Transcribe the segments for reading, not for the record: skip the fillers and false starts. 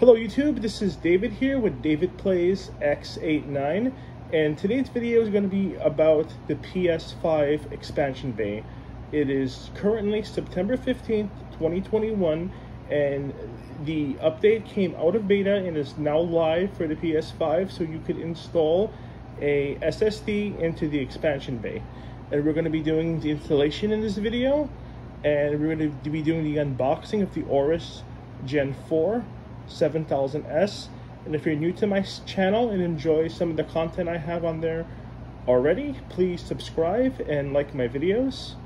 Hello YouTube, this is David here with DavidPlaysX89, and today's video is going to be about the PS5 expansion bay. It is currently September 15th, 2021, and the update came out of beta and is now live for the PS5, so you could install a SSD into the expansion bay. And we're going to be doing the installation in this video, and we're going to be doing the unboxing of the Aorus Gen 4 7000S. And if you're new to my channel and enjoy some of the content I have on there already, please subscribe and like my videos.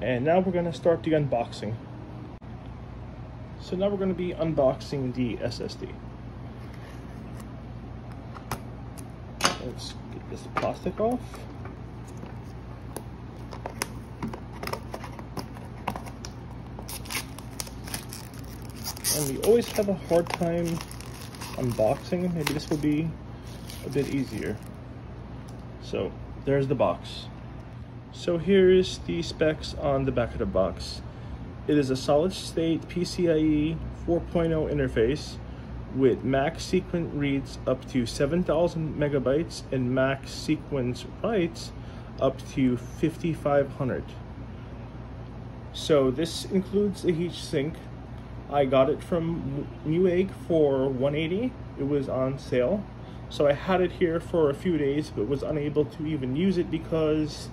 And now we're going to start the unboxing. So now we're going to be unboxing the SSD. Let's get this plastic off. And we always have a hard time unboxing. Maybe this will be a bit easier. So there's the box. So here is the specs on the back of the box. It is a solid state PCIe 4.0 interface with max sequence reads up to 7,000 megabytes and max sequence writes up to 5,500. So this includes a heatsink. I got it from Newegg for $180. It was on sale. So I had it here for a few days, but was unable to even use it because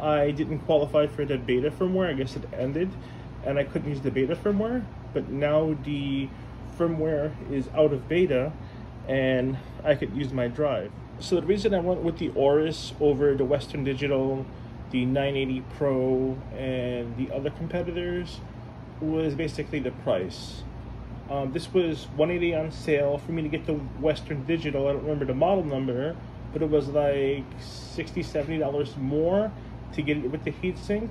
I didn't qualify for the beta firmware. I guess it ended and I couldn't use the beta firmware, but now the firmware is out of beta and I could use my drive. So the reason I went with the Aorus over the Western Digital, the 980 Pro, and the other competitors was basically the price. This was $180 on sale. For me to get the Western Digital, I don't remember the model number, but it was like $60-$70 more to get it with the heatsink,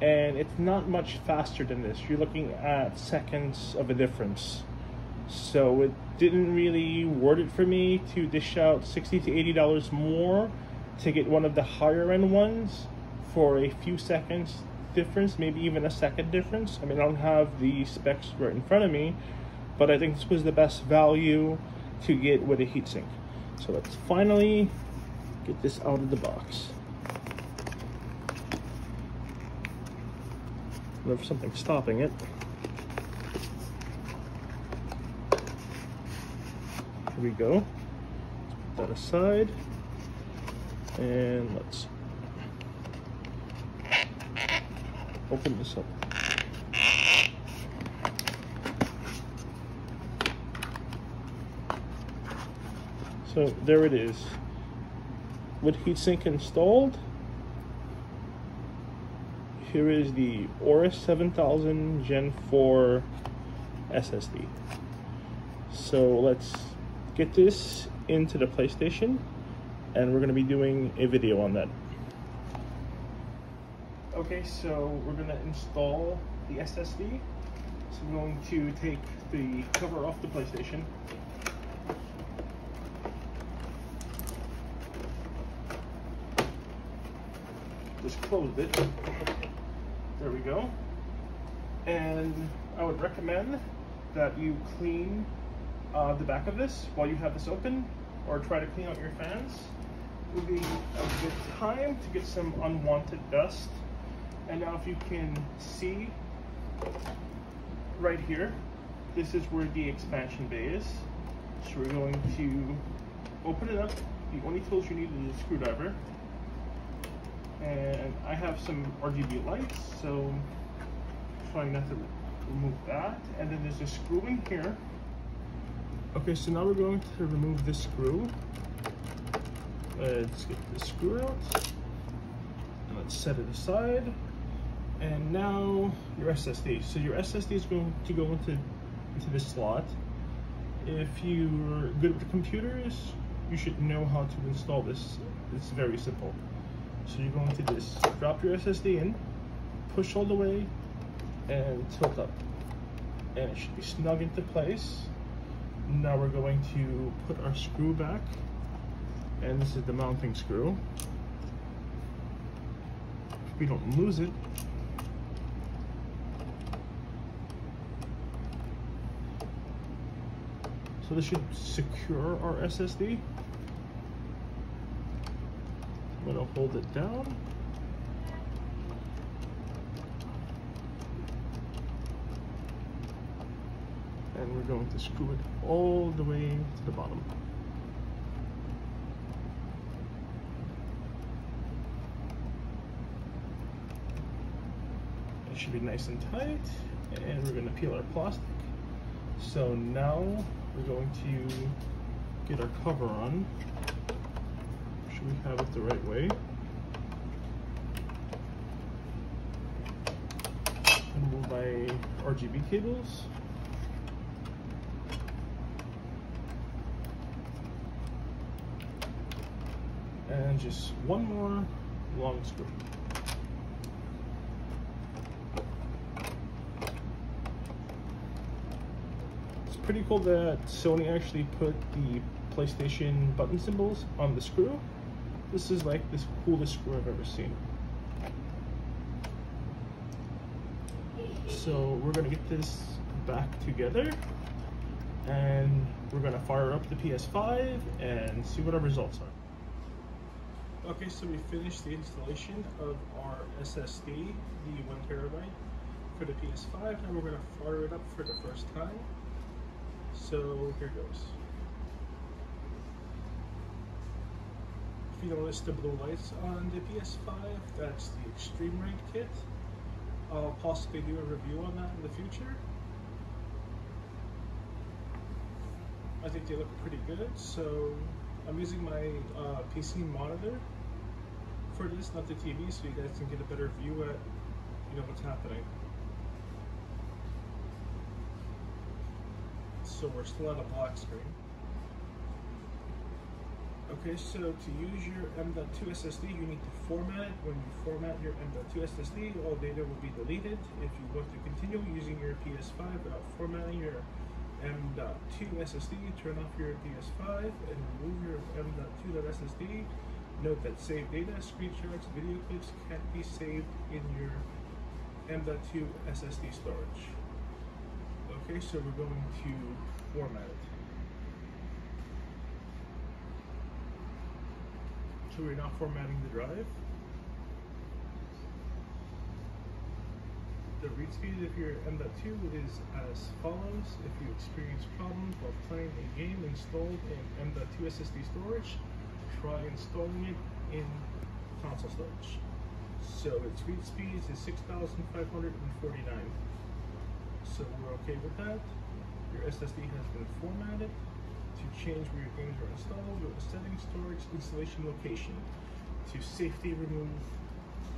and it's not much faster than this. You're looking at seconds of a difference, so it didn't really worth it for me to dish out $60 to $80 more to get one of the higher end ones for a few seconds difference, maybe even a second difference. I mean, I don't have the specs right in front of me, but I think this was the best value to get with a heatsink. So let's finally get this out of the box. There's something stopping it. Here we go. Let's put that aside and let's open this up. So there it is. With heatsink installed, here is the Aorus 7000 Gen 4 SSD. So let's get this into the PlayStation and we're going to be doing a video on that. Okay, so we're gonna install the SSD. So I'm going to take the cover off the PlayStation. Just close it. There we go. And I would recommend that you clean the back of this while you have this open, or try to clean out your fans. It would be a good time to get some unwanted dust. And now if you can see right here, this is where the expansion bay is. So we're going to open it up. The only tools you need is a screwdriver. And I have some RGB lights, so trying not to remove that. And then there's a screw in here. Okay, so now we're going to remove this screw. Let's get this screw out. And let's set it aside. And now your SSD. So your SSD is going to go into this slot. If you're good with computers, you should know how to install this. It's very simple. So you're going to just drop your SSD in, push all the way, and tilt up. And it should be snug into place. Now we're going to put our screw back. And this is the mounting screw. We don't lose it. So this should secure our SSD. I'm gonna hold it down. And we're going to screw it all the way to the bottom. It should be nice and tight. And we're gonna peel our plastic. So now we're going to get our cover on. Should we have it the right way? And we'll buy RGB cables. And just one more long screw. Pretty cool that Sony actually put the PlayStation button symbols on the screw. This is like the coolest screw I've ever seen. So we're gonna get this back together and we're gonna fire up the PS5 and see what our results are. Okay, so we finished the installation of our SSD, the 1 terabyte for the PS5, and we're gonna fire it up for the first time. So here goes. If you notice the blue lights on the PS5, that's the ExtremeRate kit. I'll possibly do a review on that in the future. I think they look pretty good, so I'm using my PC monitor for this, not the TV, so you guys can get a better view at what's happening. So we're still on a black screen. Okay, so to use your M.2 SSD, you need to format it. When you format your M.2 SSD, all data will be deleted. If you want to continue using your PS5 without formatting your M.2 SSD, turn off your PS5 and remove your M.2 SSD. Note that saved data, screenshots, video clips can't be saved in your M.2 SSD storage. Okay, so we're going to format it. So we're not formatting the drive. The read speed of your M.2 is as follows. If you experience problems while playing a game installed in M.2 SSD storage, try installing it in console storage. So its read speed is 6,549. So we're okay with that. Your SSD has been formatted. To change where your games are installed, go to settings, storage, installation location. To safely remove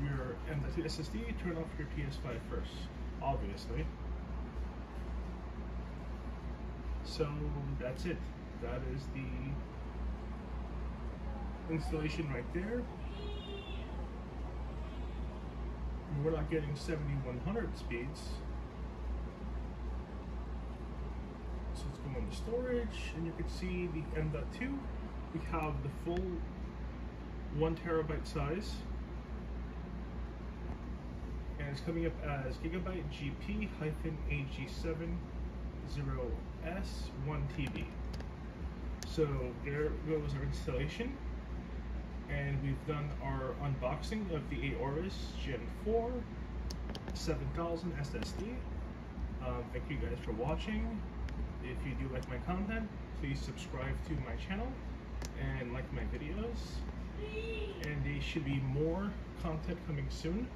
your M.2 SSD, turn off your PS5 first, obviously. So that's it. That is the installation right there. We're not getting 7100 speeds. Let's go on the storage, and you can see the M.2. We have the full 1 terabyte size, and it's coming up as gigabyte gp-ag70s1tb. So there goes our installation, and we've done our unboxing of the Aorus Gen 4 7000 SSD. Thank you guys for watching. If you do like my content, please subscribe to my channel and like my videos. And there should be more content coming soon.